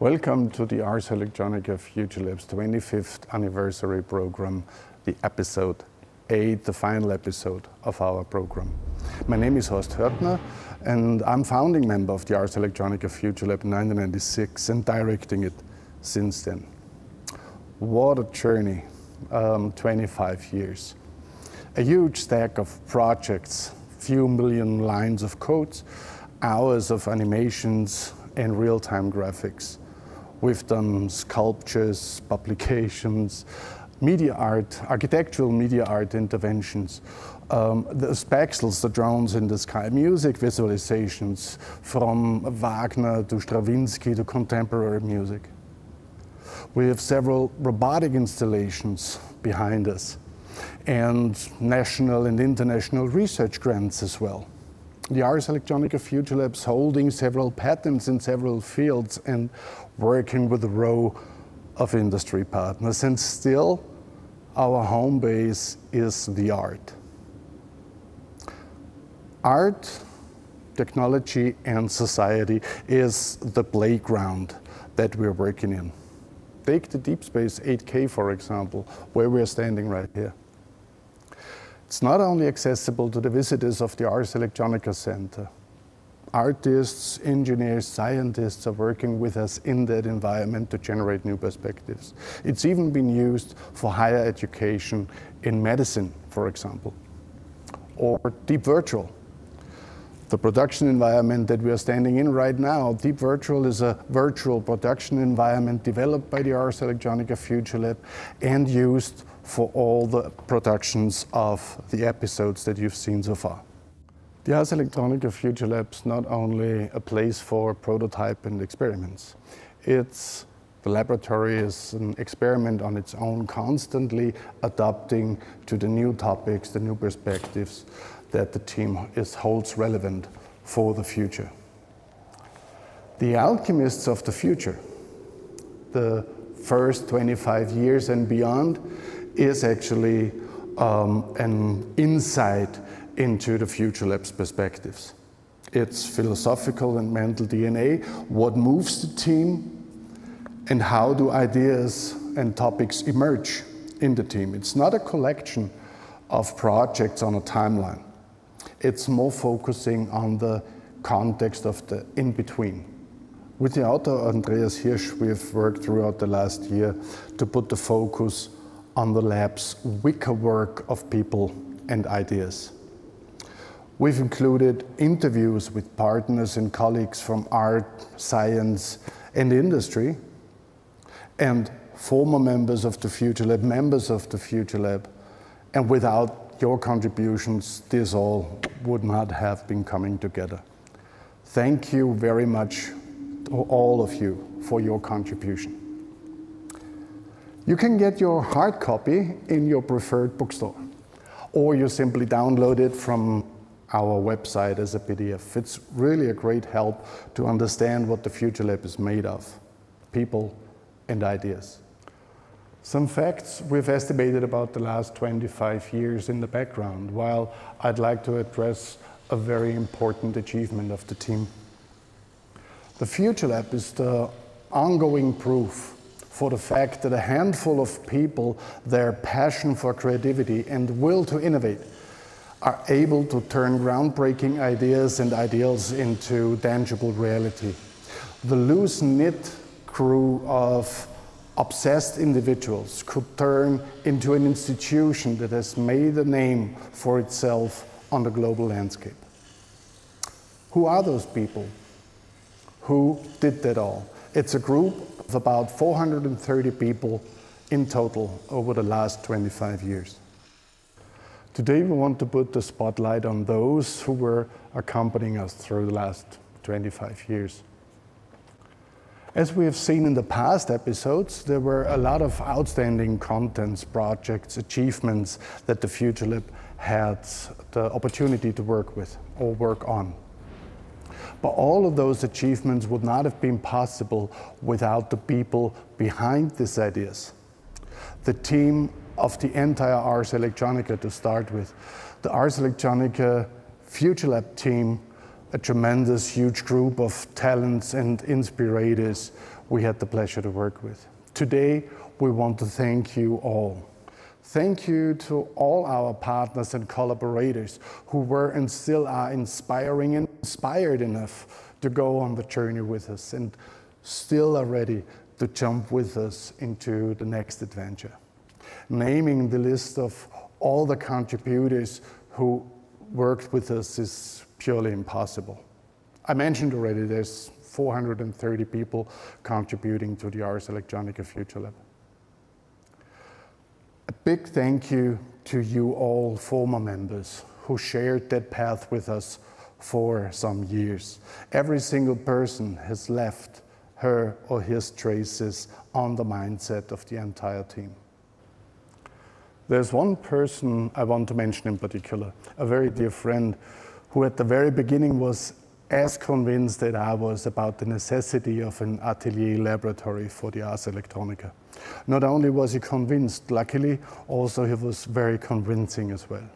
Welcome to the Ars Electronica Futurelab's 25th anniversary program, the episode 8, the final episode of our program. My name is Horst Hörtner, and I'm founding member of the Ars Electronica Futurelab in 1996 and directing it since then. What a journey, 25 years. A huge stack of projects, few million lines of codes, hours of animations and real-time graphics. We've done sculptures, publications, media art, architectural media art interventions, the Spaxels, the drones in the sky, music visualizations from Wagner to Stravinsky to contemporary music. We have several robotic installations behind us and national and international research grants as well. The Ars Electronica Futurelab's holding several patents in several fields and working with a row of industry partners, and still our home base is the art. Art, technology and society is the playground that we're working in. Take the Deep Space 8K, for example, where we're standing right here. It's not only accessible to the visitors of the Ars Electronica Center. Artists, engineers, scientists are working with us in that environment to generate new perspectives. It's even been used for higher education in medicine, for example, or Deep Virtual. The production environment that we are standing in right now, Deep Virtual, is a virtual production environment developed by the Ars Electronica Futurelab and used for all the productions of the episodes that you've seen so far. The Ars Electronica Futurelab is not only a place for prototype and experiments. The laboratory is an experiment on its own, constantly adapting to the new topics, the new perspectives that the team holds relevant for the future. The alchemists of the future, the first 25 years and beyond, is actually an insight into the Futurelab's perspectives. It's philosophical and mental DNA, what moves the team, and how do ideas and topics emerge in the team. It's not a collection of projects on a timeline. It's more focusing on the context of the in-between. With the author Andreas Hirsch, we have worked throughout the last year to put the focus on the lab's wicker work of people and ideas. We've included interviews with partners and colleagues from art, science and industry, and former members of the Futurelab, members of the Futurelab, and without your contributions, this all would not have been coming together. Thank you very much to all of you for your contribution. You can get your hard copy in your preferred bookstore, or you simply download it from our website as a PDF. It's really a great help to understand what the Futurelab is made of, people and ideas. Some facts we've estimated about the last 25 years in the background, while I'd like to address a very important achievement of the team. The Futurelab is the ongoing proof for the fact that a handful of people, their passion for creativity and will to innovate, are able to turn groundbreaking ideas and ideals into tangible reality. The loose-knit crew of obsessed individuals could turn into an institution that has made a name for itself on the global landscape. Who are those people? Who did that all? It's a group of about 430 people in total over the last 25 years. Today we want to put the spotlight on those who were accompanying us through the last 25 years. As we have seen in the past episodes, there were a lot of outstanding contents, projects, achievements that the Futurelab had the opportunity to work with or work on. But all of those achievements would not have been possible without the people behind these ideas. The team of the entire Ars Electronica to start with, the Ars Electronica Futurelab team a tremendous, huge group of talents and inspirators we had the pleasure to work with. Today, we want to thank you all. Thank you to all our partners and collaborators who were and still are inspiring and inspired enough to go on the journey with us and still are ready to jump with us into the next adventure. Naming the list of all the contributors who worked with us is purely impossible. I mentioned already there's 430 people contributing to the Ars Electronica Futurelab. A big thank you to you all former members who shared that path with us for some years. Every single person has left her or his traces on the mindset of the entire team. There's one person I want to mention in particular, a very dear friend who at the very beginning was as convinced as I was about the necessity of an atelier laboratory for the Ars Electronica. Not only was he convinced, luckily, also he was very convincing as well.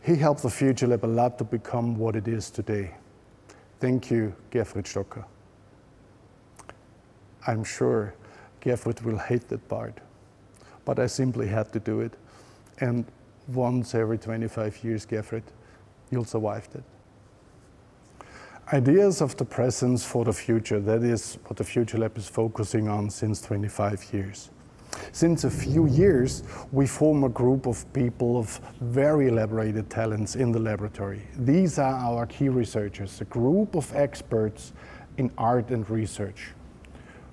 He helped the Futurelab a lot to become what it is today. Thank you, Gerfried Stocker. I'm sure Gerfried will hate that part, but I simply had to do it. And once every 25 years, Gerfried, you'll survive that. Ideas of the presence for the future, that is what the Futurelab is focusing on since 25 years. Since a few years, we form a group of people of very elaborated talents in the laboratory. These are our key researchers, a group of experts in art and research,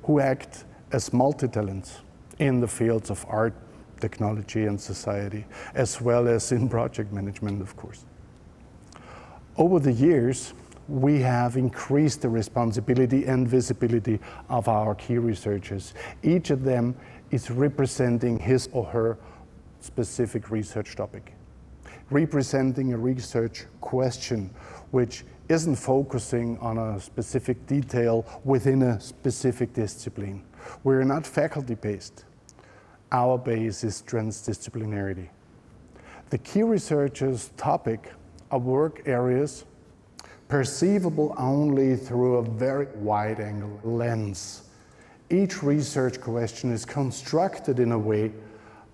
who act as multi-talents in the fields of art, technology, and society, as well as in project management, of course. Over the years, we have increased the responsibility and visibility of our key researchers. Each of them is representing his or her specific research topic, representing a research question, which isn't focusing on a specific detail within a specific discipline. We're not faculty-based. Our base is transdisciplinarity. The key researchers' topic are work areas perceivable only through a very wide-angle lens. Each research question is constructed in a way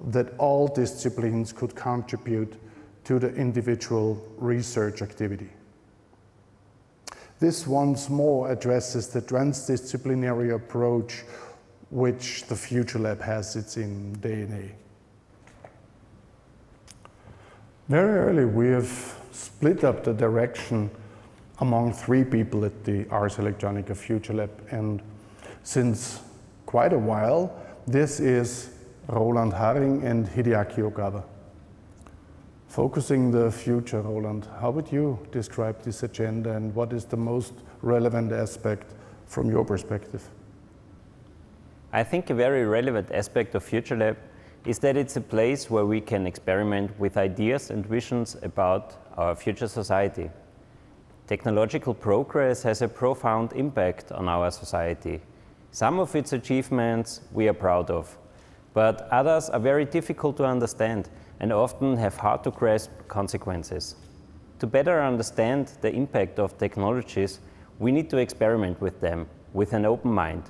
that all disciplines could contribute to the individual research activity. This once more addresses the transdisciplinary approach which the Futurelab has in its DNA. Very early we have split up the direction among three people at the Ars Electronica Futurelab, and since quite a while this is Roland Haring and Hideaki Ogawa. Focusing the future, Roland, how would you describe this agenda and what is the most relevant aspect from your perspective? I think a very relevant aspect of Futurelab is that it's a place where we can experiment with ideas and visions about our future society. Technological progress has a profound impact on our society. Some of its achievements we are proud of, but others are very difficult to understand and often have hard-to-grasp consequences. To better understand the impact of technologies, we need to experiment with them with an open mind.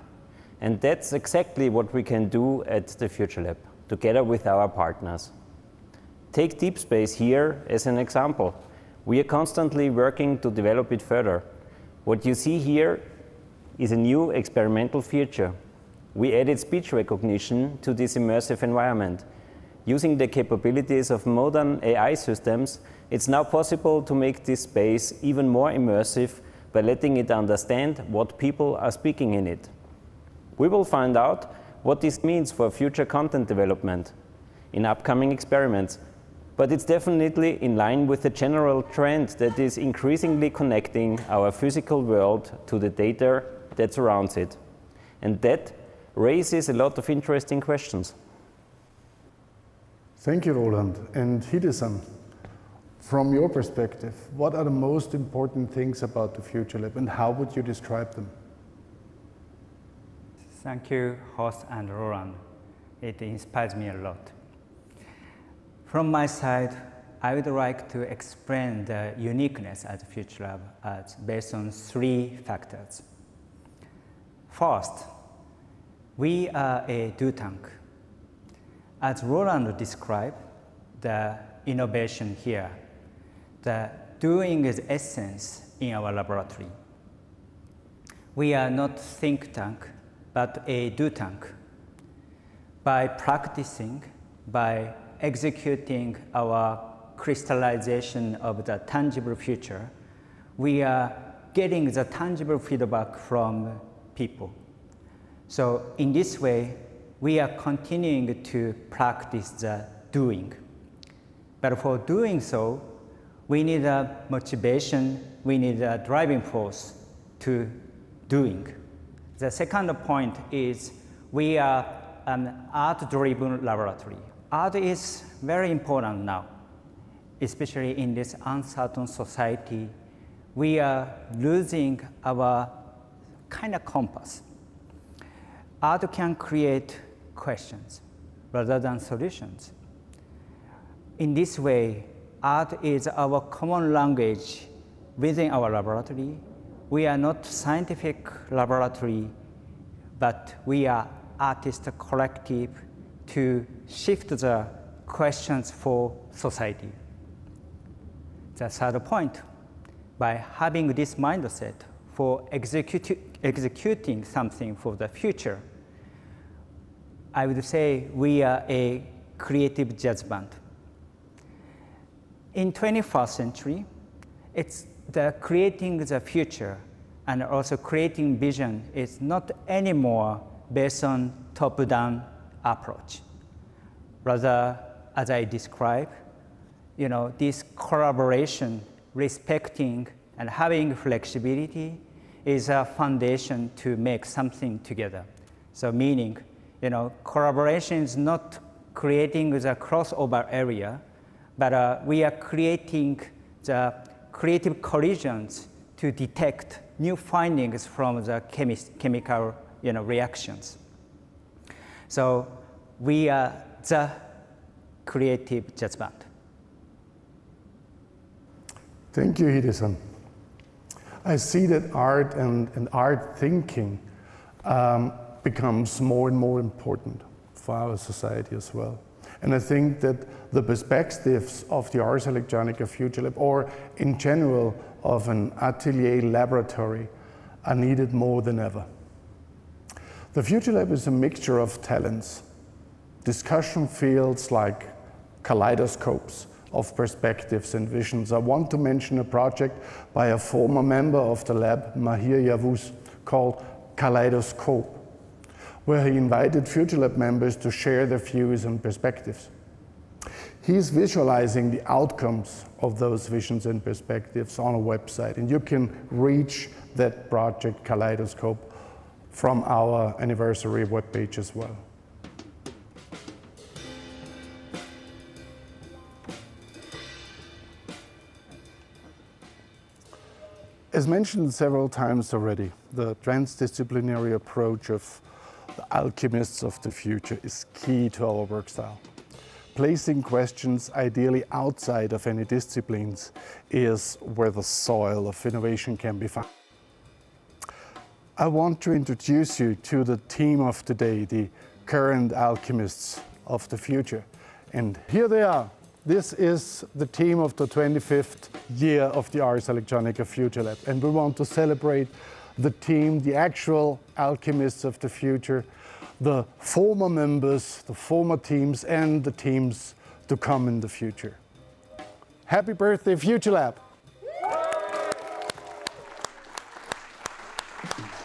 And that's exactly what we can do at the Futurelab, together with our partners. Take Deep Space here as an example. We are constantly working to develop it further. What you see here is a new experimental feature. We added speech recognition to this immersive environment. Using the capabilities of modern AI systems, it's now possible to make this space even more immersive by letting it understand what people are speaking in it. We will find out what this means for future content development in upcoming experiments, but it's definitely in line with the general trend that is increasingly connecting our physical world to the data that surrounds it. And that raises a lot of interesting questions. Thank you, Roland. And Hide-san, from your perspective, what are the most important things about the Futurelab and how would you describe them? Thank you, Horst and Roland. It inspires me a lot. From my side, I would like to explain the uniqueness at Futurelab based on three factors. First, we are a do tank. As Roland described, the innovation here, the doing is essence in our laboratory. We are not think tank, but a do tank. By practicing, by executing our crystallization of the tangible future, we are getting the tangible feedback from people. So in this way, we are continuing to practice the doing. But for doing so, we need a motivation, we need a driving force to doing. The second point is we are an art-driven laboratory. Art is very important now, especially in this uncertain society. We are losing our kind of compass. Art can create questions rather than solutions. In this way, art is our common language within our laboratory. We are not scientific laboratory, but we are artist collective to shift the questions for society. The third point, by having this mindset for executing something for the future, I would say we are a creative jazz band. In 21st century, it's the creating the future and also creating vision is not anymore based on top-down approach. Rather, as I describe, you know, this collaboration, respecting and having flexibility is a foundation to make something together. So meaning, you know, collaboration is not creating the crossover area, but we are creating the creative collisions to detect new findings from the chemical, you know, reactions. So we are the creative jazz band. Thank you, Hide-san. I see that art and art thinking becomes more and more important for our society as well. And I think that the perspectives of the Ars Electronica Futurelab, or in general of an atelier laboratory, are needed more than ever. The Futurelab is a mixture of talents, discussion fields like kaleidoscopes of perspectives and visions. I want to mention a project by a former member of the lab, Mahir Yavuz, called Kaleidoscope, where he invited Futurelab members to share their views and perspectives. He is visualizing the outcomes of those visions and perspectives on a website, and you can reach that project Kaleidoscope from our anniversary webpage as well. As mentioned several times already, the transdisciplinary approach of the alchemists of the future is key to our work style. Placing questions ideally outside of any disciplines is where the soil of innovation can be found. I want to introduce you to the team of today, the current alchemists of the future. And here they are. This is the team of the 25th year of the Ars Electronica Futurelab. And we want to celebrate the team, the actual alchemists of the future, the former members, the former teams, and the teams to come in the future. Happy birthday, Futurelab! Thank you.